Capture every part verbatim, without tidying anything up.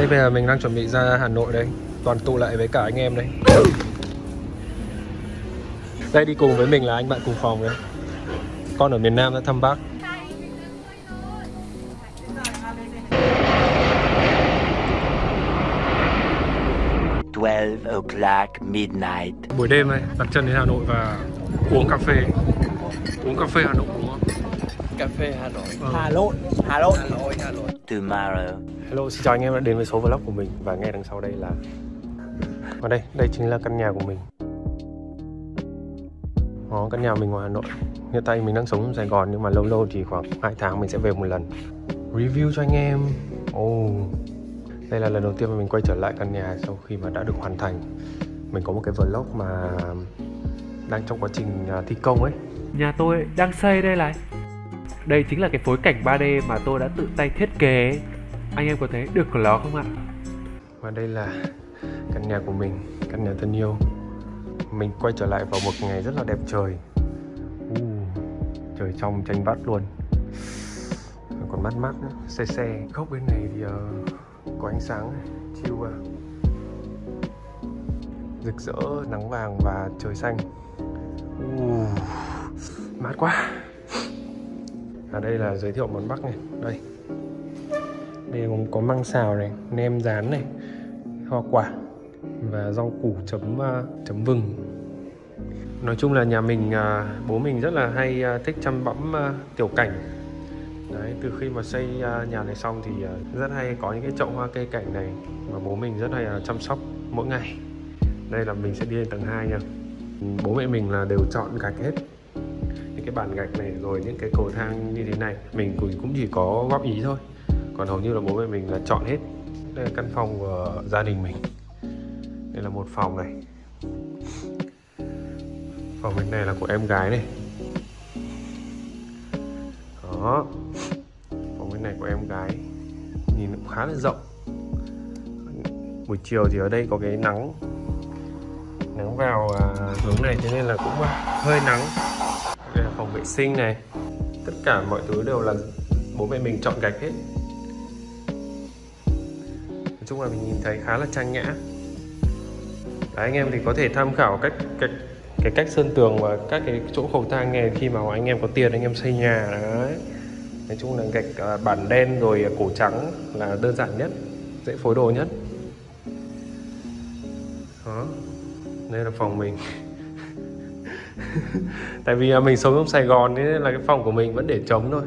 Đây bây giờ mình đang chuẩn bị ra Hà Nội đây, toàn tụ lại với cả anh em đây. Đây đi cùng với mình là anh bạn cùng phòng đấy. Con ở miền Nam đã thăm bác. twelve o'clock midnight. Buổi đêm này, đặt chân đến Hà Nội và uống cà phê. Uống cà phê Hà Nội đúng không? Cà phê Hà Nội. Ừ. Hà Nội. Hà Nội. Hà Nội. Hà Nội. Tomorrow. Hello, xin chào anh em đã đến với số vlog của mình. Và ngay đằng sau đây là... Và đây, đây chính là căn nhà của mình. Đó, căn nhà mình ngoài Hà Nội. Hiện tại mình đang sống ở Sài Gòn nhưng mà lâu lâu chỉ khoảng hai tháng mình sẽ về một lần. Review cho anh em. Oh. Đây là lần đầu tiên mình quay trở lại căn nhà sau khi mà đã được hoàn thành. Mình có một cái vlog mà đang trong quá trình thi công ấy. Nhà tôi đang xây đây này. Đây chính là cái phối cảnh ba D mà tôi đã tự tay thiết kế. Anh em có thấy được của nó không ạ? Và đây là căn nhà của mình, căn nhà thân yêu. Mình quay trở lại vào một ngày rất là đẹp trời. uh, Trời trong tranh vắt luôn. Còn mát mát nữa, xe xe. Góc bên này thì uh, có ánh sáng, chill vào. Rực rỡ, nắng vàng và trời xanh. uh, Mát quá. Ở đây là giới thiệu món Bắc này. Đây Đây có măng xào này, nem rán này, hoa quả và rau củ chấm uh, chấm vừng. Nói chung là nhà mình, uh, bố mình rất là hay uh, thích chăm bẵm uh, tiểu cảnh. Đấy, từ khi mà xây uh, nhà này xong thì uh, rất hay có những cái chậu hoa cây cảnh này mà bố mình rất hay uh, chăm sóc mỗi ngày. Đây là mình sẽ đi lên tầng hai nha. Bố mẹ mình là đều chọn gạch hết. Những cái bàn gạch này rồi những cái cầu thang như thế này mình cũng, cũng chỉ có góp ý thôi. Còn hầu như là bố mẹ mình là chọn hết. Đây là căn phòng của gia đình mình. Đây là một phòng này. Phòng bên này là của em gái này. Đó. Phòng bên này của em gái. Nhìn cũng khá là rộng. Buổi chiều thì ở đây có cái nắng. Nắng vào hướng này cho nên là cũng hơi nắng. Đây là phòng vệ sinh này. Tất cả mọi thứ đều là bố mẹ mình chọn gạch hết. Nói chung là mình nhìn thấy khá là trang nhã. Đấy, anh em thì có thể tham khảo cách cách cái cách sơn tường và các cái chỗ cầu thang này khi mà anh em có tiền anh em xây nhà. Đấy, nói chung là gạch bản đen rồi cổ trắng là đơn giản nhất, dễ phối đồ nhất. Đó, đây là phòng mình. Tại vì mình sống trong Sài Gòn nên là cái phòng của mình vẫn để trống thôi,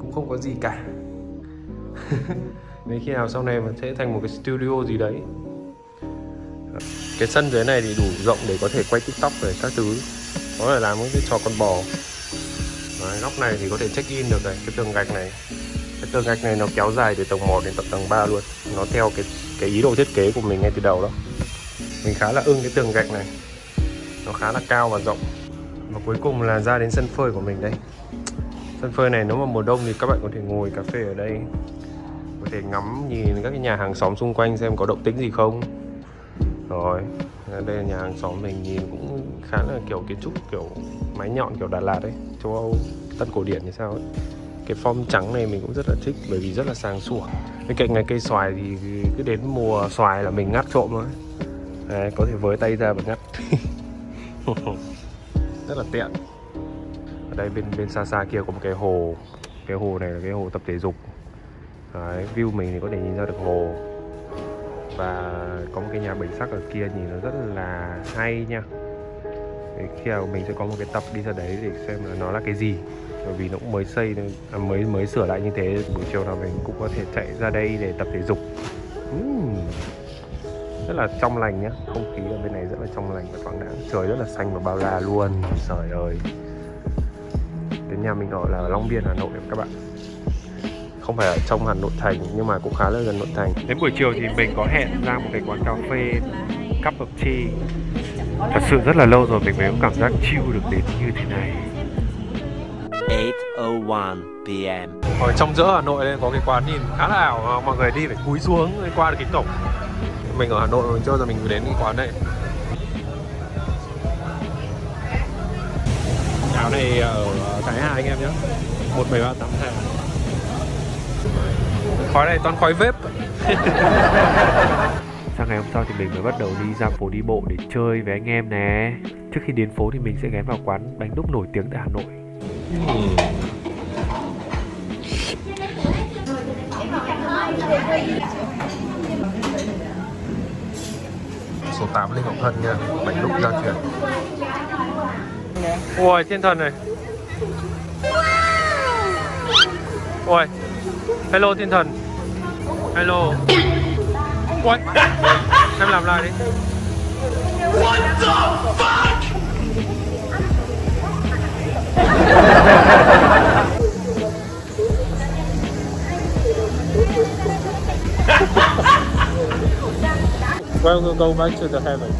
cũng không có gì cả. Nên khi nào sau này mình sẽ thành một cái studio gì đấy. Cái sân dưới này thì đủ rộng để có thể quay TikTok rồi các thứ. Có thể làm những cái trò con bò. Đấy, góc này thì có thể check in được này. Cái tường gạch này, cái tường gạch này nó kéo dài từ tầng một đến tầng ba luôn. Nó theo cái cái ý đồ thiết kế của mình ngay từ đầu đó. Mình khá là ưng cái tường gạch này. Nó khá là cao và rộng. Và cuối cùng là ra đến sân phơi của mình đây. Sân phơi này nếu mà mùa đông thì các bạn có thể ngồi cà phê ở đây, có thể ngắm nhìn các cái nhà hàng xóm xung quanh xem có động tĩnh gì không. Rồi, đây là nhà hàng xóm mình, nhìn cũng khá là kiểu kiến trúc kiểu mái nhọn kiểu Đà Lạt ấy, châu Âu, Tân cổ điển như sao ấy. Cái form trắng này mình cũng rất là thích bởi vì rất là sáng sủa. Bên cạnh này cây xoài thì cứ đến mùa xoài là mình ngắt trộm thôi. Đấy, có thể với tay ra và ngắt. Rất là tiện. Ở đây bên bên xa xa kia có một cái hồ. Cái hồ này là cái hồ tập thể dục. Đấy, view mình thì có thể nhìn ra được hồ. Và có một cái nhà bảy sắc ở kia nhìn nó rất là hay nha. Đấy, khi nào mình sẽ có một cái tập đi ra đấy để xem là nó là cái gì. Bởi vì nó cũng mới xây, à, mới mới sửa lại như thế. Buổi chiều nào mình cũng có thể chạy ra đây để tập thể dục. uhm. Rất là trong lành nhá. Không khí ở bên này rất là trong lành và thoáng đãng. Trời rất là xanh và bao la luôn. Trời ơi. Đến nhà mình gọi là Long Biên, Hà Nội các bạn. Không phải ở trong Hà Nội thành nhưng mà cũng khá là gần nội thành. Đến buổi chiều thì mình có hẹn ra một cái quán cà phê cup of tea. Thật sự rất là lâu rồi mình mới có cảm giác chill được đến như thế này. eight oh one p m Ở trong giữa Hà Nội đây có cái quán nhìn khá là ảo, mọi người đi phải cúi xuống để qua được kính cổng. Mình ở Hà Nội rồi cho giờ mình đến cái quán này. Áo này ở Thái Hà anh em nhé, một bảy ba tám Hà. Khói này toàn khói vape. Sang ngày hôm sau thì mình mới bắt đầu đi ra phố đi bộ để chơi với anh em nè. Trước khi đến phố thì mình sẽ ghé vào quán bánh đúc nổi tiếng tại Hà Nội. Số tám Linh Ngọc Hân nha, bánh đúc gia truyền. Ui, thiên thần này. Ui, hello thiên thần. Hello. What? Em làm lại đi. What the fuck? Well, we'll go back to the heaven.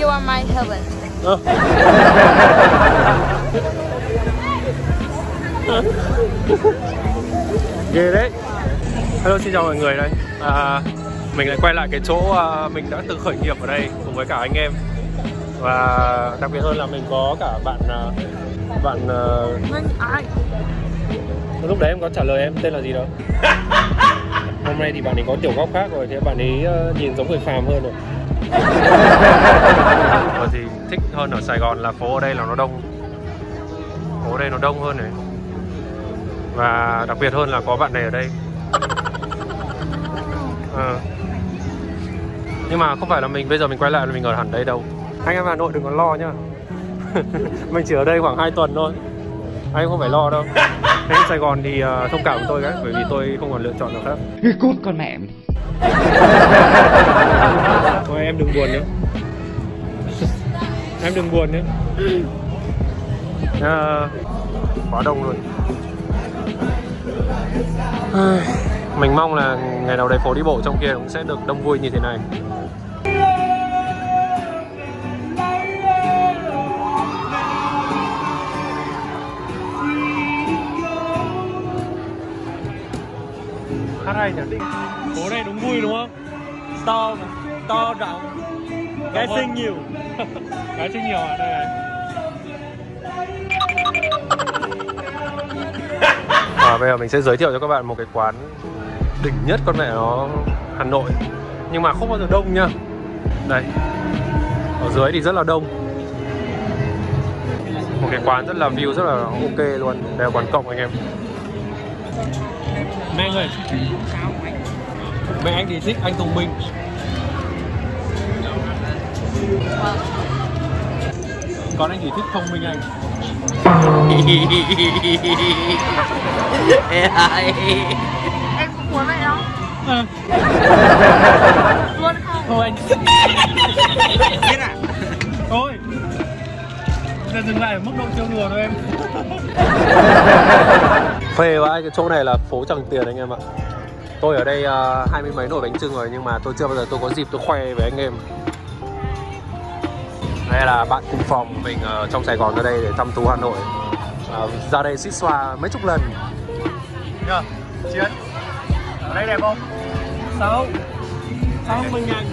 You are my heaven. Oh. Ghê đấy. Hello, xin chào mọi người đây. À, mình lại quay lại cái chỗ à, mình đã từng khởi nghiệp ở đây cùng với cả anh em, và đặc biệt hơn là mình có cả bạn à, bạn à... lúc đấy em có trả lời em tên là gì đâu. Hôm nay thì bạn ấy có tiểu góc khác rồi, thế bạn ấy uh, nhìn giống người phàm hơn rồi. Rồi thì thích hơn ở Sài Gòn là phố ở đây là nó đông, phố ở đây nó đông hơn này, và đặc biệt hơn là có bạn này ở đây. À. Nhưng mà không phải là mình bây giờ mình quay lại là mình ở hẳn đây đâu. Anh em Hà Nội đừng có lo nhá. Mình chỉ ở đây khoảng hai tuần thôi. Anh không phải lo đâu. Anh Sài Gòn thì uh, thông cảm với tôi đấy, bởi vì tôi không còn lựa chọn nào khác. Cái cút con mẹ. Thôi em đừng buồn nữa. Em đừng buồn nữa. À, quá đông luôn. Mình mong là ngày nào đấy phố đi bộ trong kia cũng sẽ được đông vui như thế này. Hát hay nhỉ? Phố này đúng vui đúng không? To mà, to rộng, gái xinh nhiều. Gái xinh nhiều à? Đây này. À, bây giờ mình sẽ giới thiệu cho các bạn một cái quán đỉnh nhất con mẹ nó Hà Nội, nhưng mà không bao giờ đông nhá. Đây, ở dưới thì rất là đông. Một cái quán rất là view, rất là ok luôn. Đây là quán cộng anh em. Mẹ anh ơi, mẹ anh thì thích anh Tùng Minh. Còn anh thì thích Thông Minh Anh. Em cũng muốn vậy không? Ừ. Luôn không? Thôi anh. Biết à? Thôi. Giờ dừng lại ở mức độ trêu đùa thôi em. Phê quá, cái chỗ này là phố Tràng Tiền anh em ạ. Tôi ở đây uh, hai mươi mấy nồi bánh chưng rồi, nhưng mà tôi chưa bao giờ tôi có dịp tôi khoe với anh em. Đây là bạn cùng phòng mình ở trong Sài Gòn ra đây để thăm thú Hà Nội. À, ra đây xít xoa mấy chục lần. Nhờ, Chiến. Ở đây đẹp không? Sao? Sao Minh Anh?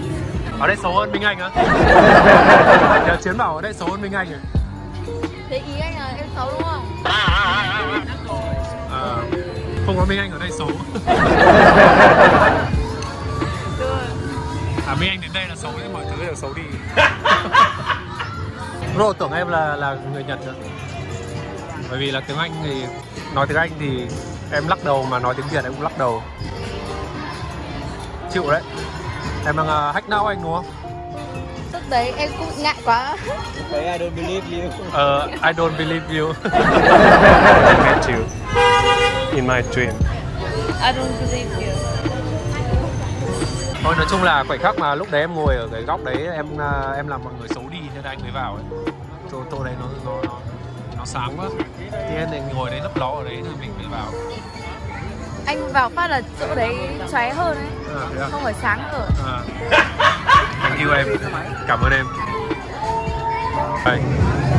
Ở đây xấu hơn Minh Anh á? Nhờ, Chiến bảo ở đây xấu hơn Minh Anh à? Thế ý anh là em xấu đúng không? À, không có Minh Anh ở đây xấu. À, Minh Anh đến đây là xấu, mọi thứ đều xấu đi. Rồi tưởng em là là người Nhật nữa. Bởi vì là tiếng Anh thì nói tiếng Anh thì em lắc đầu, mà nói tiếng Việt em cũng lắc đầu. Chịu đấy. Em đang uh, hack não anh đúng không? Lúc đấy em cũng ngại quá. Lúc đấy I don't believe you. Ờ, uh, I don't believe you. I met you in my dream. I don't believe you. Thôi nói chung là khoảnh khắc mà lúc đấy em ngồi ở cái góc đấy em uh, em làm mọi người xấu đi, thế là anh mới vào ấy. Chỗ tô đấy nó nó nó, nó sáng quá. Thế nên ngồi đấy lấp ló ở đấy thì mình mới vào. Anh vào phát là chỗ đấy chóe hơn ấy. À, không phải sáng nữa. À. Thank you em. Cảm ơn em. Đây,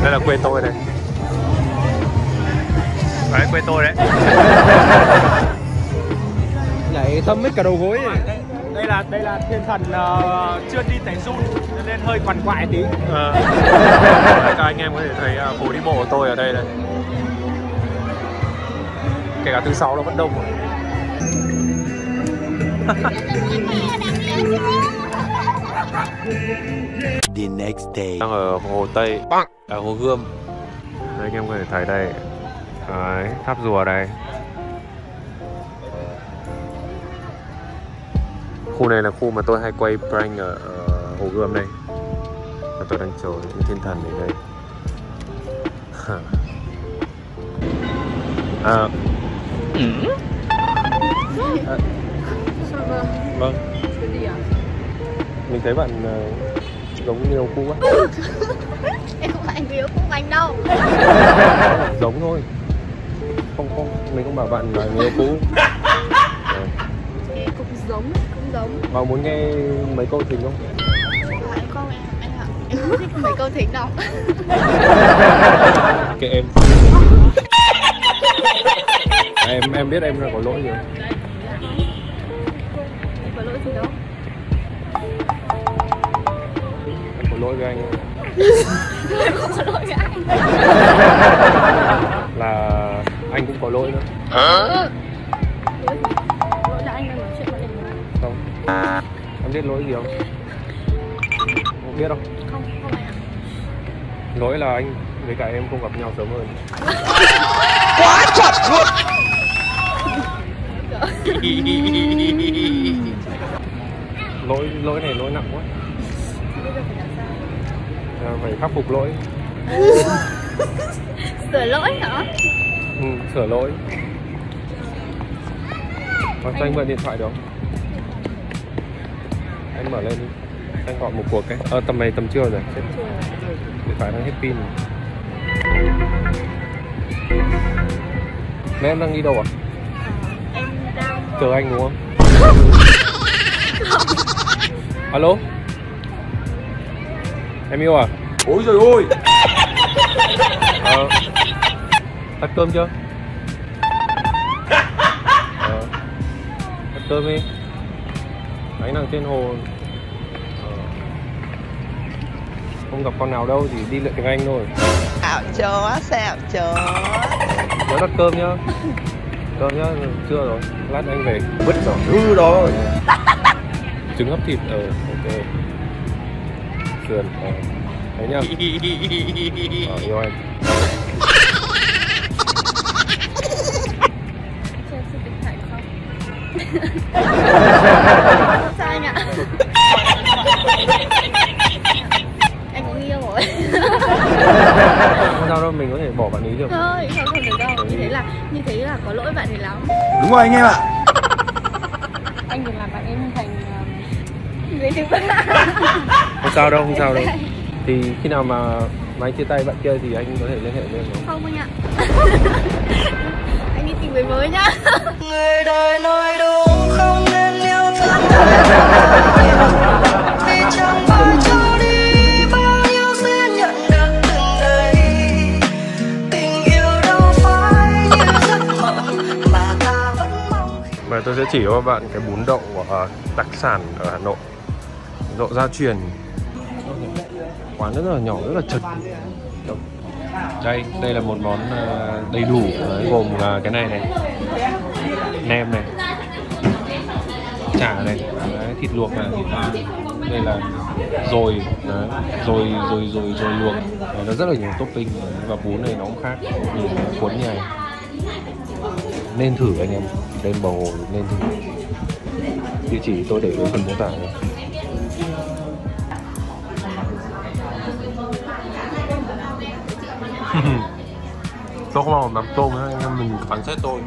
đây là quê tôi này. Đấy, quê tôi đấy. Nhảy thâm hết cả đầu gối ấy. Đây là đây là thiên thần uh, chưa đi tẩy run cho nên hơi quằn quại tí. À. Các anh em có thể thấy uh, phố đi bộ của tôi ở đây này. Kể cả thứ sáu nó vẫn đông rồi. The next day. Đang ở Hồ Tây, ở Hồ Gươm. Đây, anh em có thể thấy đây. Đấy, tháp rùa đây. Khu này là khu mà tôi hay quay prank ở Hồ Gươm đây. Và tôi đang chờ những thiên thần đến đây. À. À. Vâng. Mình thấy bạn giống như Yêu Cú quá. Em không phải Yêu Cú anh đâu. Giống thôi. Không không, mình không bảo bạn là Yêu Cú. Em cũng giống, cũng giống. Mà muốn nghe mấy câu thính không? Hỏi con em, anh ạ. Em không thích mấy câu thính đâu. Kệ em. Em em biết em là có lỗi gì không? Em có lỗi gì đâu. Em có lỗi với anh. Em không có lỗi với anh. Là anh cũng có lỗi nữa. Hả? Lỗi gì? Lỗi là anh đang nói chuyện với em. Không. Em biết lỗi gì không? Không biết đâu. Không, không phải ạ. Lỗi là anh với cả em không gặp nhau sớm hơn. Quá chặt luôn. lỗi lỗi này lỗi nặng quá. À, phải khắc phục lỗi. Sửa lỗi hả? Ừ, sửa lỗi. Còn cho anh mượn điện thoại được không? Anh mở lên đi. Anh gọi một cuộc cái. Ờ à, tầm này tầm trưa rồi. Điện thoại đang hết pin. Mẹ em đang đi đâu ạ? À? Em đang... Chờ anh đúng không? Alo? Em yêu à? Ôi trời ơi! À, tắt cơm chưa? À, tắt cơm đi. Anh đang trên hồ. À, không gặp con nào đâu, chỉ đi luyện tiếng Anh thôi. Ảo chó, xe ảo chó. Nhớ đặt cơm nhá. Cơm nhá, trưa rồi. Lát anh về bứt giỏ hư rồi. Trứng hấp thịt, ờ, ok. Sườn, ờ. Đấy nhá. Ờ, yêu anh. Cho em xin điện thoại không? Sao anh ạ? Anh cũng yêu rồi. Không sao đâu, mình có thể bỏ bạn ý được. Thôi, không không được đâu. Như thế là như thế là có lỗi bạn ấy lắm. Đúng rồi anh em ạ. Anh đừng làm bạn em thành người thứ ba. Không sao đâu, không sao đâu. Thì khi nào mà anh chia tay bạn kia thì anh có thể liên hệ với em không? Không anh ạ. Anh đi tìm người mới nhá. Người đời nói đúng không nên yêu thương. Vì chẳng bao cho đi. Và tôi sẽ chỉ cho các bạn cái bún đậu của đặc sản ở Hà Nội, Lộ Gia Truyền. Quán rất là nhỏ, rất là chật. Đây, đây là một món đầy đủ, gồm cái này này, nem này, chả này, thịt luộc này, đây là dồi, dồi, dồi, dồi, dồi luộc. Nó rất là nhiều topping và bún này nó cũng khác, cuốn như này. Nên thử anh em, lên Bờ Hồ nên thử. Địa chỉ tôi để dưới phần mô tả. Tôi không làm mắm tôm nữa, anh em mình phán xét tôi.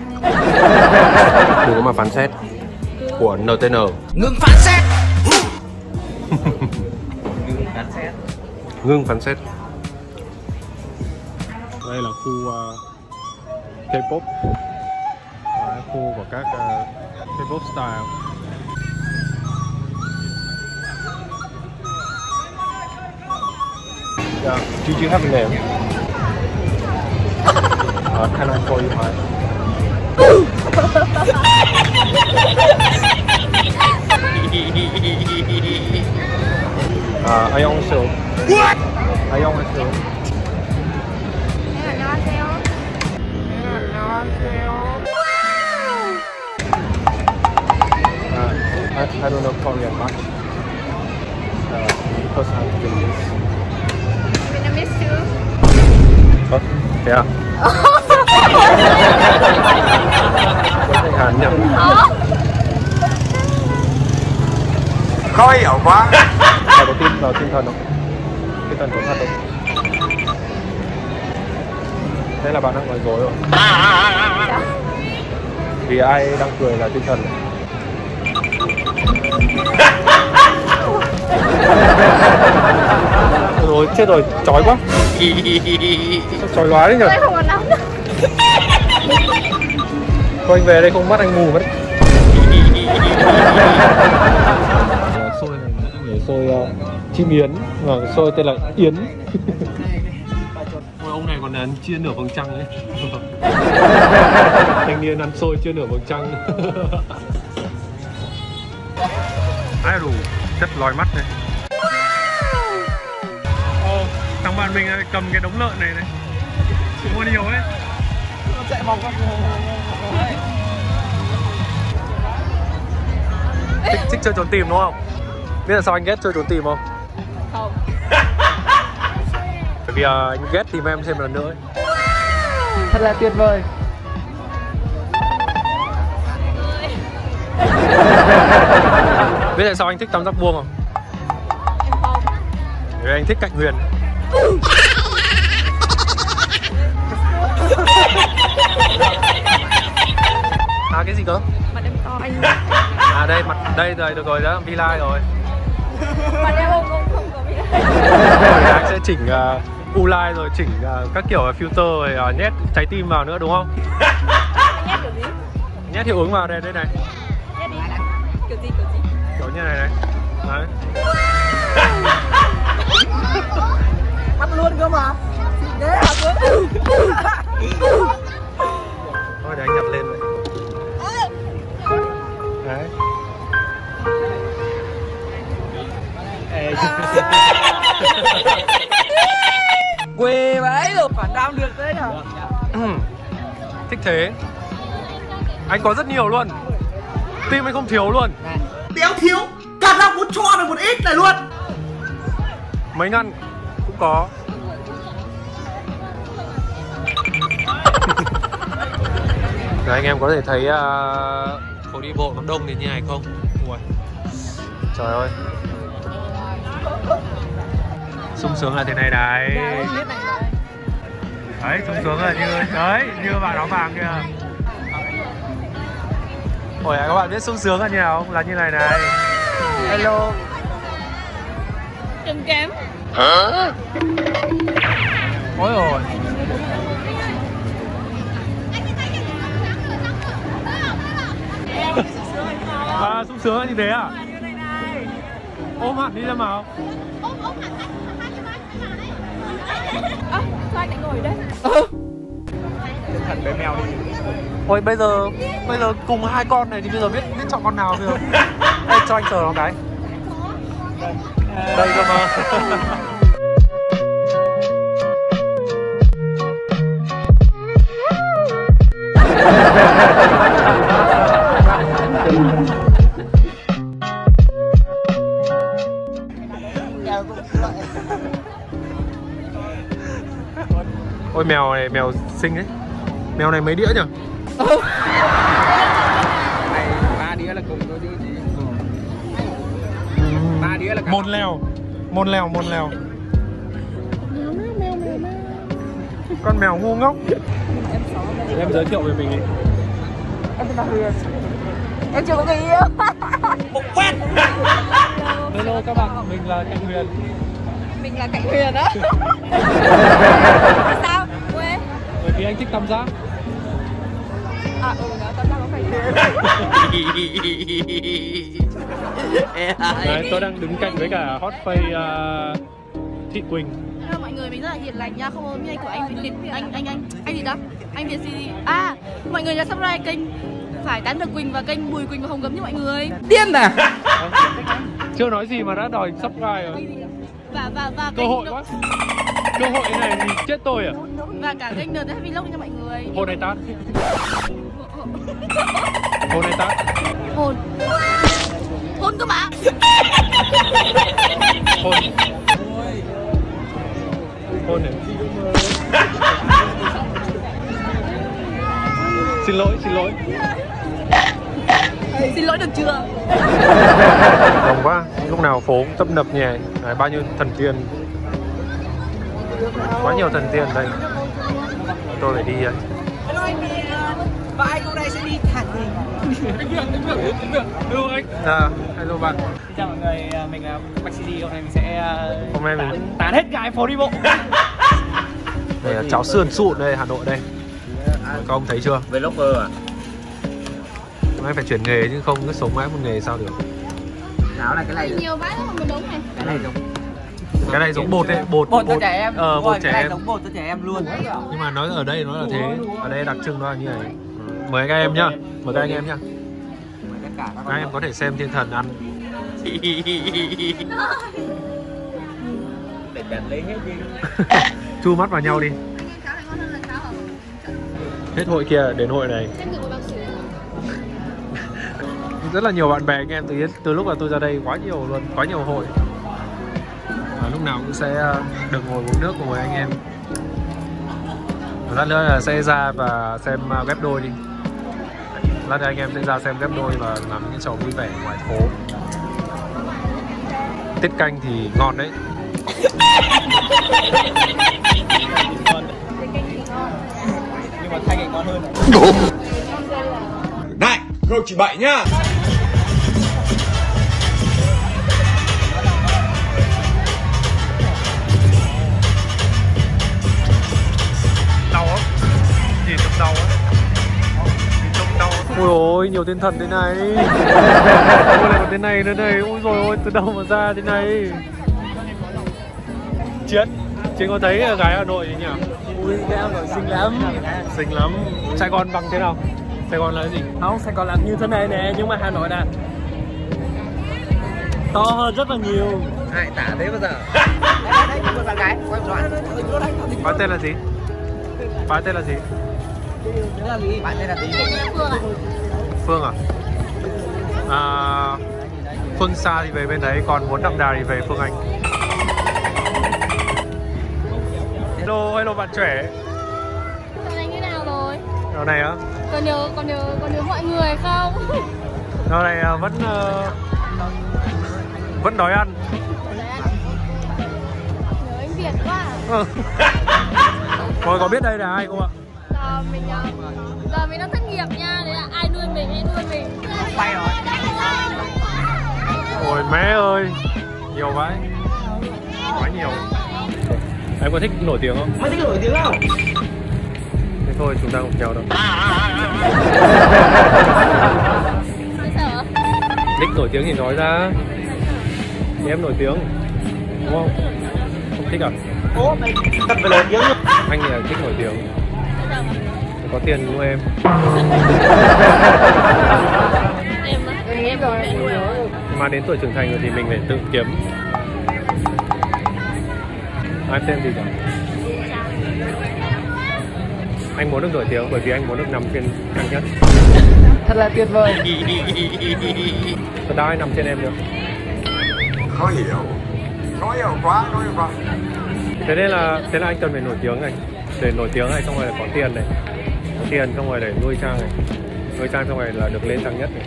Đừng có mà phán xét của en tê en. Ngưng phán xét. Ngưng phán xét. Ngưng phán xét. Đây là khu uh, K-pop. Khu của các uh, K-pop style. Yeah, do you have a name? Uh, can I call you mine? uh, 안녕하세요. What? 안녕하세요. 네, 안녕하세요. 네, 안녕하세요. I, I don't know Korean much. Uh, because I'm Vietnamese. Vietnamese too? Huh? Yeah. Hàn Nhật. Khó hiểu quá. Đầu tiên là tinh thần không? Tinh thần của Hà Nội. Thế là bạn đang nói dối rồi. Vì ai đang cười là tinh thần. Rồi chết rồi, chói quá. Chói lóa đấy nhỉ. Thôi anh về đây không mắt anh mù mất. Xôi này, xôi uh, chim yến, và xôi tên là Yến. Ôi, ông này còn ăn chia nửa vầng trăng đấy. Thanh niên ăn xôi chia nửa vầng trăng. Ai đủ chất lòi mắt này. Ô, thằng bạn mình cầm cái đống lợn này này. Mua nhiều đấy. Chạy vòng các thích, thích chơi trốn tìm đúng không? Biết là sao anh ghét chơi trốn tìm không? Không. Bởi vì à, anh ghét tìm em thêm một lần nữa ấy. Thật là tuyệt vời. Biết tại sao anh thích tam giác vuông không? Em không. Vì anh thích cạnh huyền. À cái gì cơ? Mặt em to anh. À đây mặt đây rồi được rồi đó, villa rồi. Mặt em không không, không có villa. Anh sẽ chỉnh uh, u line rồi chỉnh uh, các kiểu filter rồi uh, nhét trái tim vào nữa đúng không? Nhét kiểu gì? Nhét hiệu ứng vào đây đây này. Nhét đi. Kiểu gì kiểu gì? Kiểu như này này. Đấy. Bắt luôn cơ mà. Đấy à cứ. Thôi để anh nhặt lên rồi. Đấy. Quê vãi rồi, phản đam được đấy hả? Thích thế. Anh có rất nhiều luôn. Tim anh không thiếu luôn. Béo thiếu, cả năm muốn cho được một ít này luôn. Mấy ngăn cũng có. Rồi anh em có thể thấy uh... phố đi bộ có đông đến như này không? Ui. Trời ơi. Sung sướng là thế này đấy. Đấy, sung sướng là như đấy, như bà đóng vàng kìa. Ôi các bạn biết sung sướng là như nào không? Là như này này. Hello. Trầm cảm. Hả? Ôi rồi. À, sung sướng như thế à? Ôm hẳn đi ra màu. Ôm, ôm hẳn anh. Sao anh lại ngồi đây? Thật bé mèo đi. Ôi bây giờ, bây giờ cùng hai con này thì bây giờ biết biết chọn con nào bây giờ. Ê, cho anh sờ nó cái. Đây cơ mà. Ôi mèo này, mèo xinh đấy. Mèo này mấy đĩa nhỉ? ba đĩa là cùng đôi đĩa gì? ba đĩa là một lèo. Một lèo, một lèo. Con mèo ngu ngốc. Em giới thiệu về mình đi. Em tên là Huyền. Em chưa có người yêu. Bụng quét. Hello các bạn, mình là Cạnh Huyền. Mình là Cạnh Huyền á. Sao? Quê? Bởi vì anh thích tam giác. À ừ, đó, tam giác có phải Huyền. Tôi đang đứng cạnh với cả hot face uh, Thị Quỳnh. Mọi người mình rất là hiền lành nha, không ôm như anh của anh Việt Anh, anh, anh, anh, anh gì đó? Anh Việt xê giê. À, mọi người nhớ subscribe kênh Phải Tán Được Quỳnh và kênh Bùi Quỳnh và Hồng Gấm như mọi người. Điên à? Chưa nói gì mà đã đòi subscribe rồi. Và, và, và cơ hội quá. Cơ hội này thì chết tôi à? Và cả kênh Nờ Tới Vlog nha mọi người. Hồn này tát. Hồn này tát. Hồn. Hôn. Hôn này. Xin lỗi, xin lỗi. Xin lỗi được chưa? Đồng quá, lúc nào phố cũng tấp nập như này. Đấy, bao nhiêu thần tiên. Quá nhiều thần tiên đây. Tôi phải đi đây. Và anh hôm nay sẽ đi thả tiền. Anh Vượng, anh Vượng, anh Vượng. Hello anh. À, hello bạn. Xin chào mọi người, mình là Việt xê giê. Hôm nay mình sẽ hôm nay tán, mình... tán hết gái phố đi bộ. Đây là cháo sườn sụn đây, Hà Nội đây. Các ông thấy chưa? Vlogger à? Hôm nay phải chuyển nghề chứ không cứ sống mãi một nghề sao được. Cháo này cái này nhiều vãi lắm mà đúng này. Cái này đúng. Cái này giống bột đấy, bột bột, bột cho trẻ em. Ờ, bột trẻ em. Giống bột cho trẻ em luôn. Nhưng mà nói ở đây nó là thế, ở đây đặc trưng nó là như này. Mời các em nhá, mời các anh em nhá. Các em có thể xem thiên thần ăn. Để đặt lấy hết đi. Chu mắt vào nhau đi. Hết hội kia đến hội này. Rất là nhiều bạn bè anh em từ từ lúc là tôi ra đây quá nhiều luôn, quá nhiều hội. À, lúc nào cũng sẽ được ngồi uống nước cùng với anh em. Lát nữa là sẽ ra và xem ghép đôi đi. Lát nữa anh em sẽ ra xem ghép đôi và làm những trò vui vẻ ngoài phố. Tiết canh thì ngon đấy. Nhưng mà thay canh ngon hơn. Này, không chỉ bậy nhá. Ôi ôi, nhiều thiên thần thế này. Ôi lại còn thế này nữa đây. Ôi rồi ôi, từ đâu mà ra thế này. Chiến, Chiến có thấy gái Hà Nội nhỉ? Ui, gái Hà Nội xinh lắm. Xinh lắm. Sài Gòn bằng thế nào? Sài Gòn là cái gì? Không, Sài Gòn là như thế này nè, nhưng mà Hà Nội nè to hơn rất là nhiều. Ai tả thế bao giờ? Đấy, đấy, có bạn gái. Bạn tên là gì? Bạn tên là gì? Bạn tên là gì? Phương à? à? Phương xa thì về bên đấy, còn muốn đậm đà thì về Phương Anh. Hello, hello bạn trẻ. Dạo này như nào rồi? Dạo này á? Còn nhớ, còn nhớ, còn nhớ mọi người không? Dạo này à, vẫn uh, vẫn đói ăn. Nhớ anh Việt quá. À. Mọi người có biết đây là ai không ạ? Giờ mình, giờ mình đang thất nghiệp nha, đấy là ai nuôi mình, ai nuôi mình. Quay rồi. Ôi mẹ ơi, nhiều vãi, quá nhiều. Em có thích nổi tiếng không? Mày thích nổi tiếng không? Thế thôi, chúng ta không kéo đâu. Thích nổi tiếng thì nói ra. Thì em nổi tiếng, đúng không? Không thích à? Ủa, mày thật phải nổi tiếng. Anh thì thích nổi tiếng. Có tiền của em. Mà đến tuổi trưởng thành rồi thì mình phải tự kiếm. Ai tên gì cả? Anh muốn được nổi tiếng bởi vì anh muốn được nằm trên anh nhất. Thật là tuyệt vời. Thật ra ai nằm trên em nữa. Khó hiểu. Khó hiểu quá, khó hiểu quá. Thế nên là, thế là anh cần phải nổi tiếng này. Để nổi tiếng này xong rồi là có tiền này. Có tiền xong rồi để nuôi Trang này. Nuôi Trang xong rồi là được lên trang nhất này.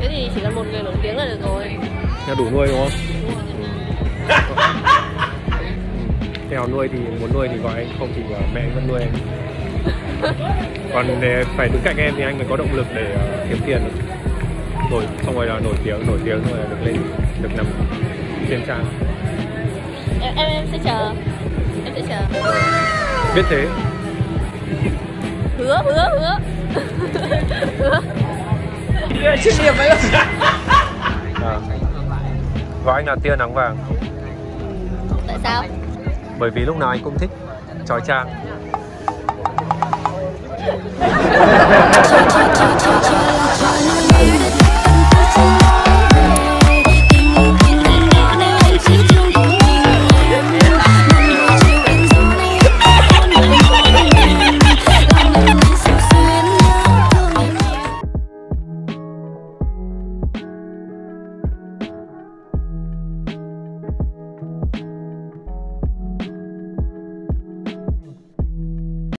Thế thì chỉ cần một người nổi tiếng là được rồi. Thế đủ nuôi đúng không? Theo nuôi thì muốn nuôi thì gọi anh, không thì mẹ anh vẫn nuôi em. Còn để phải đứng cạnh em thì anh mới có động lực để kiếm tiền. Rồi xong rồi là nổi tiếng, nổi tiếng xong rồi là được lên, được nằm trên trang. Em, em, em sẽ chờ. Em sẽ chờ. Biết thế. Hứa, hứa, hứa. Hứa. Chuyên nghiệp ấy. À. Và anh là tia nắng vàng. Tại sao? Bởi vì lúc nào anh cũng thích chói chang.